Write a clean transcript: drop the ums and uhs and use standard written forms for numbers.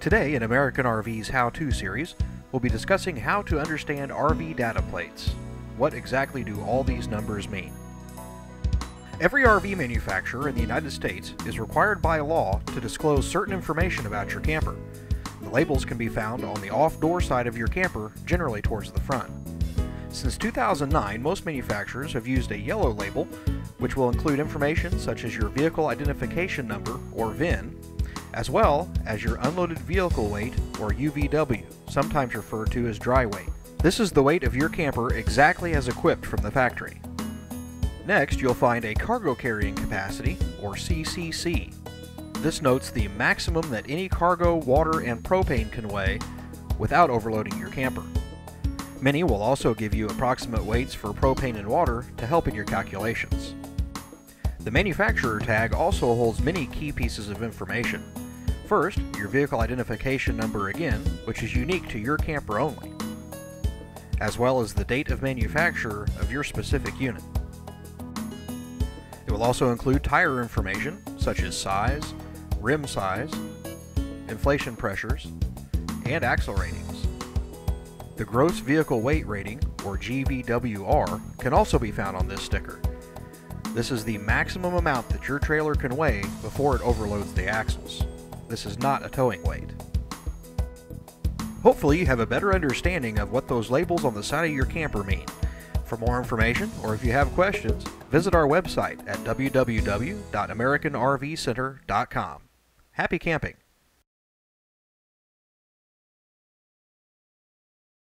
Today in American RV's How-To series, we'll be discussing how to understand RV data plates. What exactly do all these numbers mean? Every RV manufacturer in the United States is required by law to disclose certain information about your camper. The labels can be found on the off-door side of your camper, generally towards the front. Since 2009, most manufacturers have used a yellow label, which will include information such as your vehicle identification number, or VIN, as well as your unloaded vehicle weight, or UVW, sometimes referred to as dry weight. This is the weight of your camper exactly as equipped from the factory. Next, you'll find a cargo carrying capacity, or CCC. This notes the maximum that any cargo, water, and propane can weigh without overloading your camper. Many will also give you approximate weights for propane and water to help in your calculations. The manufacturer tag also holds many key pieces of information. First, your vehicle identification number again, which is unique to your camper only, as well as the date of manufacture of your specific unit. It will also include tire information, such as size, rim size, inflation pressures, and axle ratings. The gross vehicle weight rating, or GVWR, can also be found on this sticker. This is the maximum amount that your trailer can weigh before it overloads the axles. This is not a towing weight. Hopefully you have a better understanding of what those labels on the side of your camper mean. For more information, or if you have questions, visit our website at www.americanrvcenter.com. Happy camping!